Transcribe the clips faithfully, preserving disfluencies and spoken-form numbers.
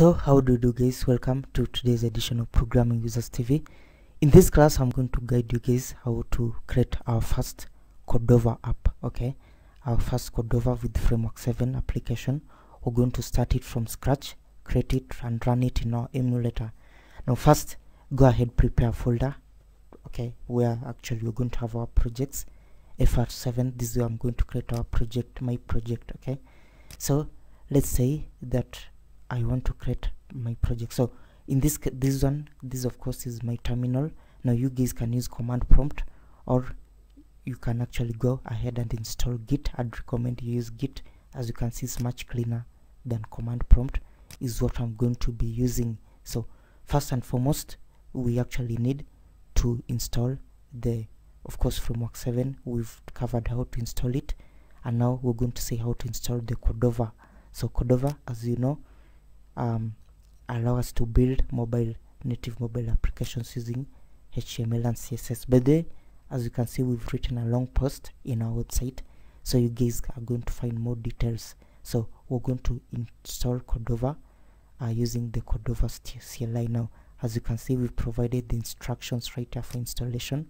So how do you do, guys? Welcome to today's edition of Programming Wizards T V. In this class I'm going to guide you guys how to create our first Cordova app. Okay, our first Cordova with framework seven application. We're going to start it from scratch, create it and run it in our emulator. Now first, go ahead, prepare a folder, okay, where actually we're going to have our projects. F R seven, this is where I'm going to create our project, my project. Okay, so let's say that I want to create my project. So in this this one, this of course is my terminal. Now you guys can use command prompt, or you can actually go ahead and install Git. I'd recommend you use Git. As you can see, it's much cleaner than command prompt is what I'm going to be using. So first and foremost, we actually need to install the, of course, framework seven. We've covered how to install it, and now we're going to see how to install the Cordova. So Cordova, as you know, um, allow us to build mobile native mobile applications using H T M L and C S S. By the way, as you can see, we've written a long post in our website, so you guys are going to find more details. So we're going to install Cordova uh, using the Cordova C L I. Now as you can see, we've provided the instructions right here for installation.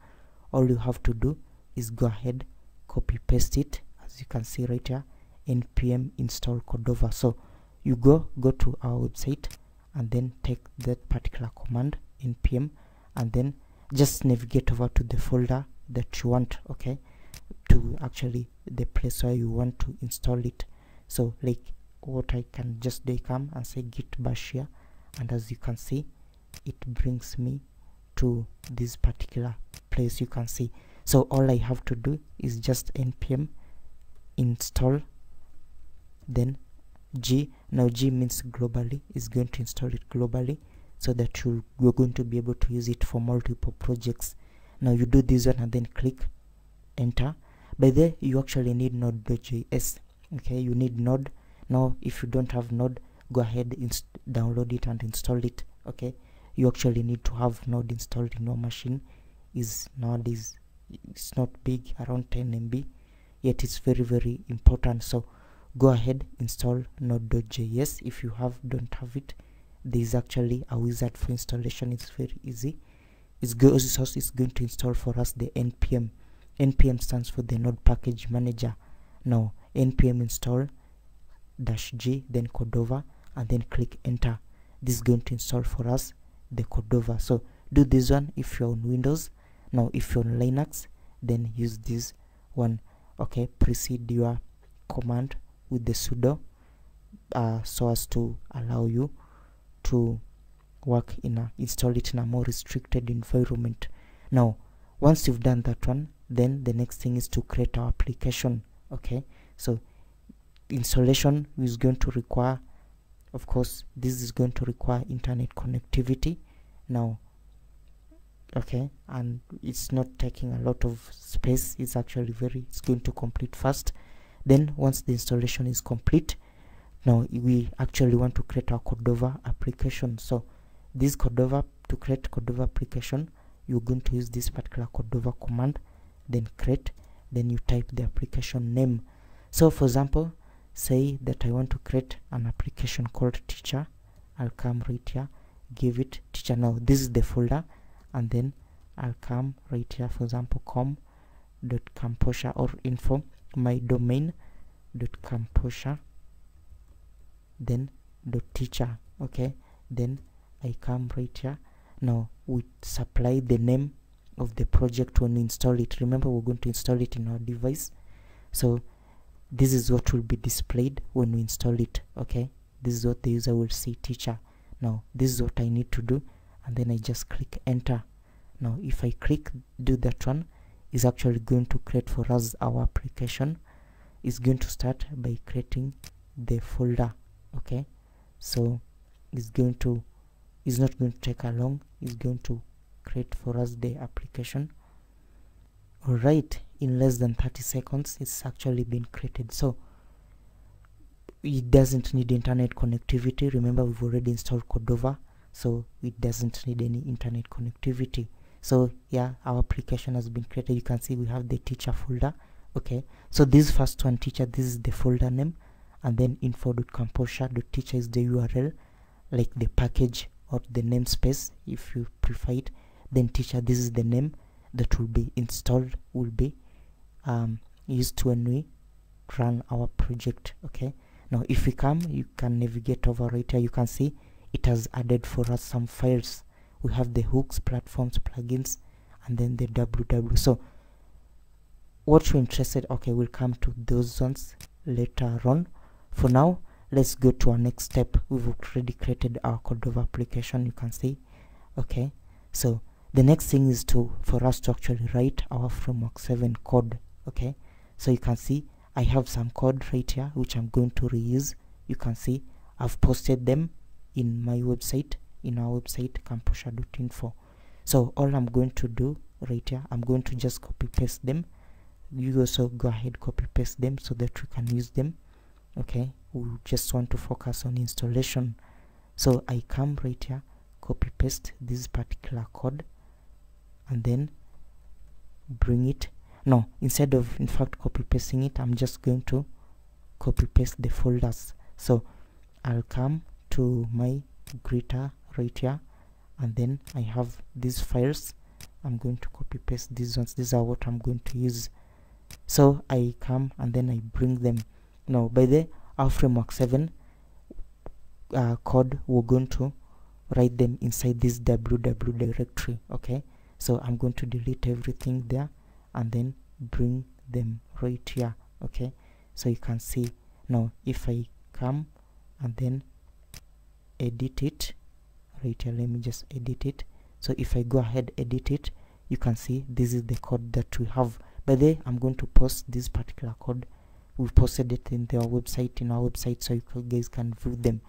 All you have to do is go ahead, copy paste it, as you can see right here, npm install Cordova. So you go go to our website and then take that particular command, npm, and then just navigate over to the folder that you want, okay, to actually the place where you want to install it. So like what I can just do, come and say git bash here, and as you can see, it brings me to this particular place. You can see, so all I have to do is just npm install, then g. Now g means globally, is going to install it globally, so that you you're going to be able to use it for multiple projects. Now you do this one and then click enter. By the way, you actually need node dot J S. okay, you need Node. Now if you don't have Node, go ahead, download it and install it. Okay, you actually need to have Node installed in your machine. Is nowadays it's not big, around ten M B, yet it's very very important. So go ahead, install node dot J S. If you have don't have it, there is actually a wizard for installation. It's very easy. It's goes it's going to install for us the npm. Npm stands for the Node Package Manager. Now npm install dash g, then Cordova, and then click enter. This is going to install for us the Cordova. So do this one if you're on Windows. Now if you're on Linux, then use this one. Okay, precede your command with the sudo uh, so as to allow you to work in a install it in a more restricted environment. Now once you've done that one, then the next thing is to create our application. Okay, so installation is going to require, of course, this is going to require internet connectivity now. Okay, and it's not taking a lot of space. It's actually very it's going to complete fast. Then once the installation is complete, now we actually want to create our Cordova application. So this Cordova, to create Cordova application, you're going to use this particular Cordova command, then create, then you type the application name. So for example, say that I want to create an application called teacher. I'll come right here, give it teacher. Now this is the folder, and then I'll come right here, for example, com dot camposha or info, my domain dot camposha, then dot teacher. Okay, then I come right here. Now we supply the name of the project when we install it. Remember, we're going to install it in our device, so this is what will be displayed when we install it. Okay, this is what the user will see, teacher. Now this is what I need to do, and then I just click enter. Now if I click do that one, is actually going to create for us our application. It's going to start by creating the folder. Okay, so it's going to it's not going to take a long, it's going to create for us the application. All right, in less than thirty seconds it's actually been created. So it doesn't need internet connectivity. Remember, we've already installed Cordova, so it doesn't need any internet connectivity. So yeah, our application has been created. You can see we have the teacher folder. Okay, so this first one, teacher, this is the folder name, and then info dot camposha dot teacher is the U R L. like the package or the namespace if you prefer it. Then teacher, this is the name that will be installed, will be um, used when we run our project. Okay, now if we come, you can navigate over right here. You can see it has added for us some files. We have the hooks, platforms, plugins, and then the www. So what we're interested, okay, we'll come to those ones later on. For now, let's go to our next step. We've already created our Cordova application, you can see. Okay, so the next thing is to for us to actually write our framework seven code. Okay, so you can see I have some code right here which I'm going to reuse. You can see I've posted them in my website, in our website camposha dot info. So all I'm going to do right here, I'm going to just copy paste them. You also go ahead, copy paste them so that we can use them. Okay, we just want to focus on installation. So I come right here, copy paste this particular code, and then bring it. No, instead of in fact copy pasting it, I'm just going to copy paste the folders. So I'll come to my greater right here, and then I have these files. I'm going to copy paste these ones. These are what I'm going to use. So I come and then I bring them. Now by the our framework seven uh, code, we're going to write them inside this www directory. Okay, so I'm going to delete everything there and then bring them right here. Okay, so you can see now if I come and then edit it right here, let me just edit it. So if I go ahead, edit it, you can see this is the code that we have. By the way, I'm going to post this particular code. We posted it in their website, in our website, so you guys can view them.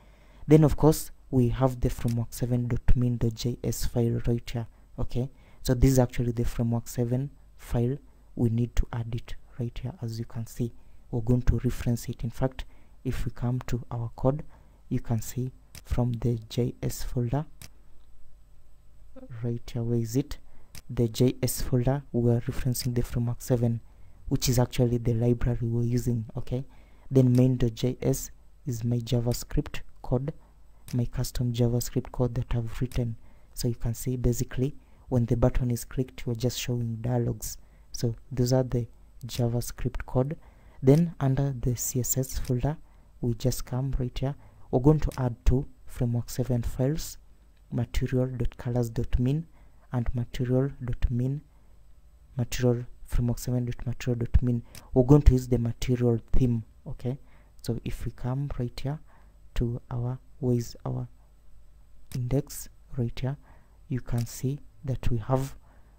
Then of course we have the framework seven dot main dot J S file right here. Okay, so this is actually the framework seven file. We need to add it right here. As you can see, we're going to reference it. In fact, if we come to our code, you can see from the J S folder right here, where is it, the J S folder, we are referencing the framework seven, which is actually the library we're using. Okay, then main dot J S is my JavaScript code, my custom JavaScript code that I've written. So you can see basically when the button is clicked, we're just showing dialogues. So those are the JavaScript code. Then under the C S S folder, we just come right here, we're going to add two framework seven files, material dot colors dot min and material dot min, material framework seven dot material dot min. We're going to use the material theme. Okay, so if we come right here to our, where is our index right here, you can see that we have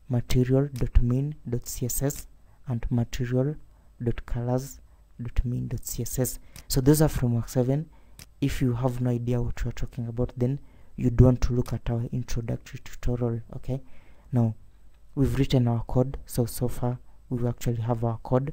material dot min dot C S S and material dot colors dot min dot C S S. So those are framework seven. If you have no idea what we're talking about, then you do want to look at our introductory tutorial. Okay, now we've written our code. So so far we actually have our code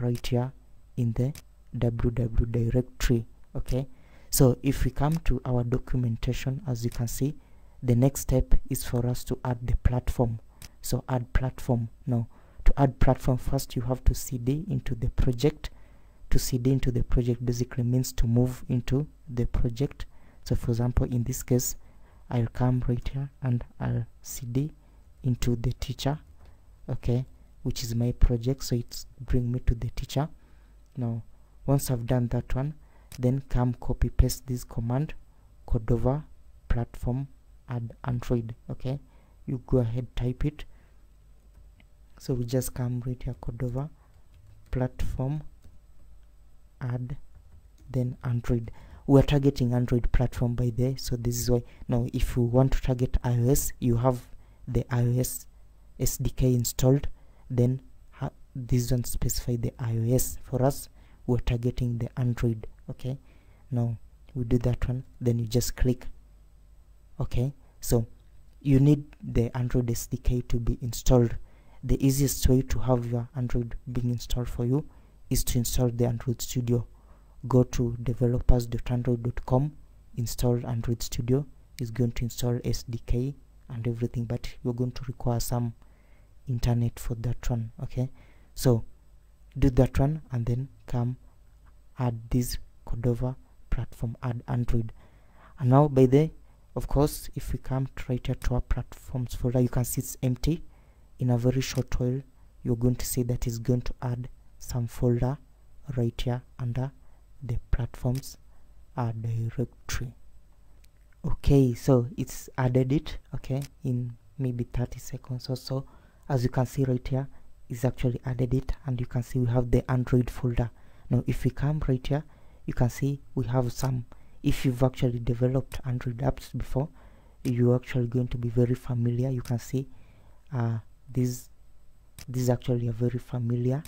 right here in the www directory. Okay, so if we come to our documentation, as you can see, the next step is for us to add the platform. So add platform. Now to add platform, first you have to cd into the project. To cd into the project basically means to move into the project. So for example, in this case, I'll come right here and I'll cd into the teacher, okay, which is my project. So it's bring me to the teacher. Now once I've done that one, then come copy paste this command, Cordova platform add Android. Okay, you go ahead, type it. So we just come right here, Cordova platform add then Android. We're targeting Android platform by there, so this is why. Now if you want to target iOS, you have the iOS S D K installed, then ha this one specify the iOS. For us, we're targeting the Android. Okay, now we do that one, then you just click. Okay, so you need the Android S D K to be installed. The easiest way to have your Android being installed for you is to install the Android Studio. Go to developers dot android dot com, install Android Studio. Is going to install S D K and everything, but you're going to require some internet for that one. Okay, so do that one and then come add this Cordova platform add Android. And now by the of course if we come right here to our platforms folder, you can see it's empty. In a very short while you're going to see that is going to add some folder right here under the platforms uh, directory. Okay, so it's added it, okay, in maybe thirty seconds or so. As you can see right here, it's actually added it, and you can see we have the Android folder. Now if we come right here, you can see we have some, if you've actually developed Android apps before, you're actually going to be very familiar. You can see uh, this, this is actually a very familiar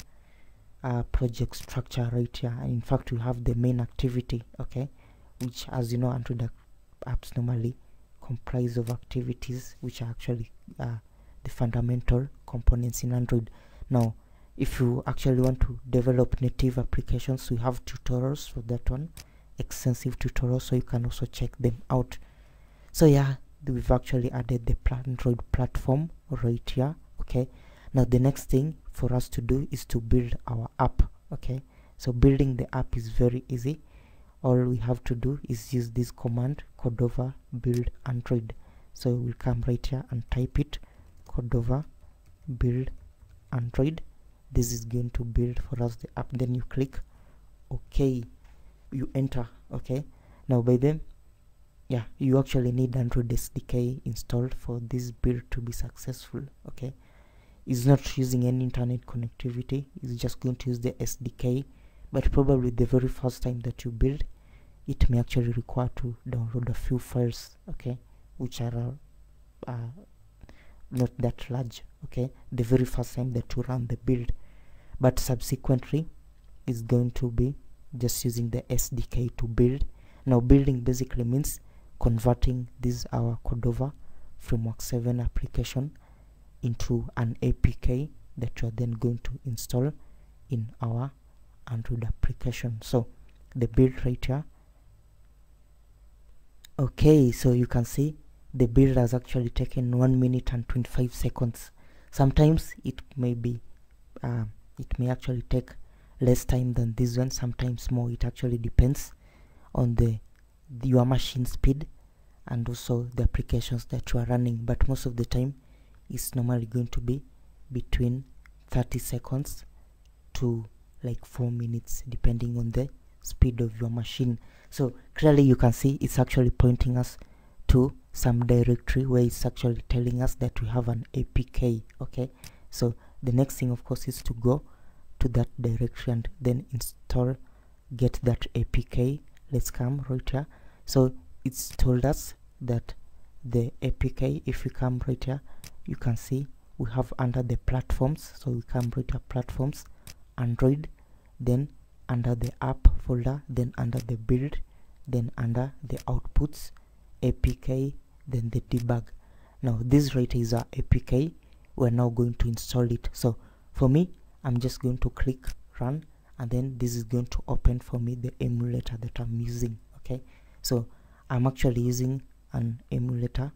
uh, project structure right here. And in fact, we have the main activity, okay, which as you know, Android apps normally comprise of activities, which are actually uh, the fundamental components in Android. Now if you actually want to develop native applications, we have tutorials for that one, extensive tutorials, so you can also check them out. So yeah, we've actually added the Android platform right here. Okay, now the next thing for us to do is to build our app. Okay, so building the app is very easy. All we have to do is use this command Cordova build Android. So we'll come right here and type it, Cordova build Android. This is going to build for us the app. Then you click okay, you enter. Okay, now by then, yeah, you actually need Android S D K installed for this build to be successful. Okay, it's not using any internet connectivity, it's just going to use the S D K. But probably the very first time that you build, it may actually require to download a few files, okay, which are uh, not that large, okay, the very first time that you run the build. But subsequently it's going to be just using the S D K to build. Now building basically means converting this our Cordova Framework seven application into an A P K that you are then going to install in our Android application. So the build right here. Okay, so you can see the build has actually taken one minute and twenty-five seconds. Sometimes it may be uh, it may actually take less time than this one, sometimes more. It actually depends on the, the your machine speed and also the applications that you are running, but most of the time it's normally going to be between thirty seconds to like four minutes depending on the speed of your machine. So clearly you can see it's actually pointing us to some directory where it's actually telling us that we have an A P K. Okay, so the next thing of course is to go to that directory and then install, get that A P K. Let's come right here. So it's told us that the A P K, if we come right here, you can see we have under the platforms. So we come right here, platforms, Android, then under the app folder, then under the build, then under the outputs, A P K, then the debug. Now this right is our A P K, we're now going to install it. So for me, I'm just going to click run, and then this is going to open for me the emulator that I'm using. Okay, so I'm actually using an emulator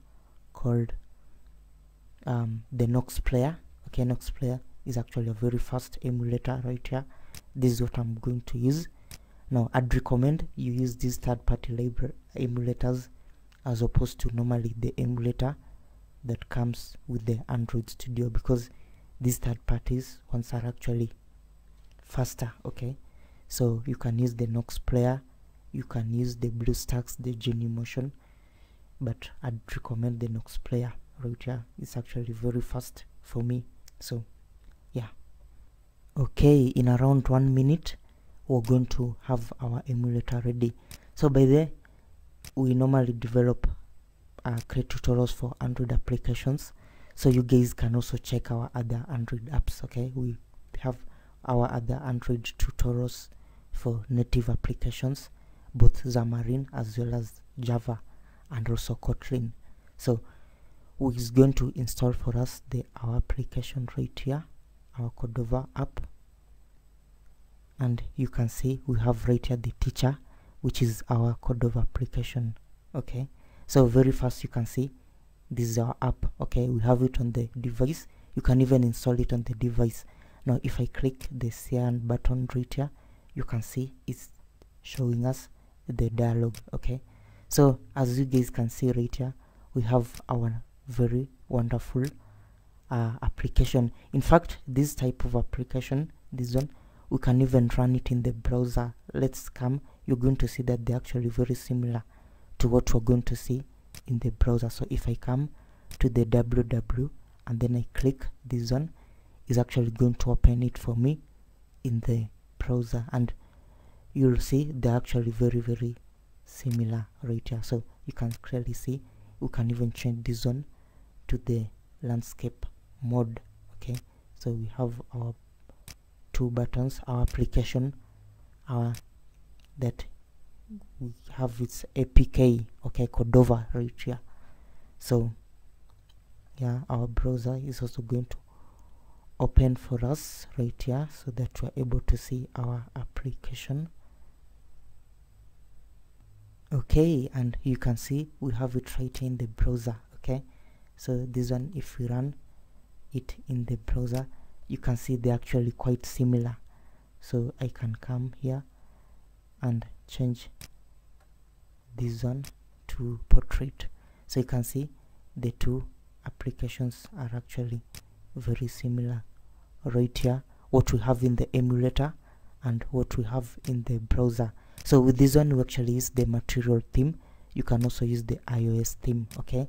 called um, the Nox player. Okay, Nox player is actually a very fast emulator right here. This is what I'm going to use. Now I'd recommend you use these third-party library emulators as opposed to normally the emulator that comes with the Android Studio, because these third parties ones are actually faster. Okay, so you can use the Nox player, you can use the Blue Stacks, the Genymotion, but I'd recommend the Nox player right here. It's actually very fast for me. So yeah, okay, in around one minute we're going to have our emulator ready. So by the way, we normally develop uh, create tutorials for Android applications, so you guys can also check our other Android apps. Okay, we have our other Android tutorials for native applications, both Xamarin as well as Java and also Kotlin. So it's going to install for us the our application right here, our Cordova app, and you can see we have right here the teacher, which is our Cordova application. Okay, so very fast, you can see this is our app. Okay, we have it on the device, you can even install it on the device. Now if I click the cyan button right here, you can see it's showing us the dialog. Okay, So as you guys can see right here, we have our very wonderful uh, application. In fact, this type of application, this one, we can even run it in the browser. Let's come, you're going to see that they're actually very similar to what we're going to see in the browser. So if I come to the www and then I click this one, is actually going to open it for me in the browser, and you'll see they're actually very very similar right here. So you can clearly see we can even change this one to the landscape mode. Okay, so we have our two buttons, our application, our that we have its A P K, okay, Cordova right here. So yeah, our browser is also going to open for us right here so that we're able to see our application. Okay, and you can see we have it right in the browser. Okay, so this one, if we run it in the browser, you can see they're actually quite similar. So I can come here and change this one to portrait. So you can see the two applications are actually very similar right here, what we have in the emulator and what we have in the browser. So with this one we actually use the material theme. You can also use the iOS theme. Okay,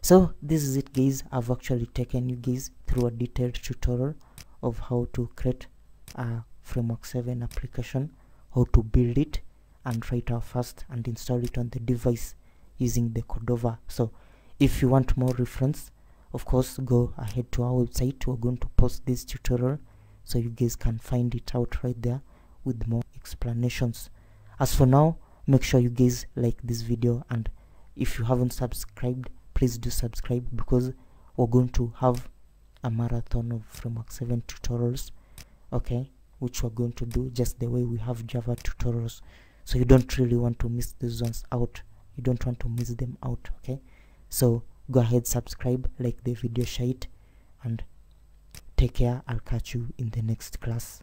so this is it guys. I've actually taken you guys through a detailed tutorial of how to create a framework seven application, how to build it and write our first and install it on the device using the Cordova. So if you want more reference, of course, go ahead to our website. We're going to post this tutorial so you guys can find it out right there with more explanations. As for now, make sure you guys like this video, and if you haven't subscribed, please do subscribe, because we're going to have a marathon of framework seven tutorials, okay, which we're going to do just the way we have Java tutorials. So you don't really want to miss these ones out. You don't want to miss them out, okay? So go ahead, subscribe, like the video, share it, and take care. I'll catch you in the next class.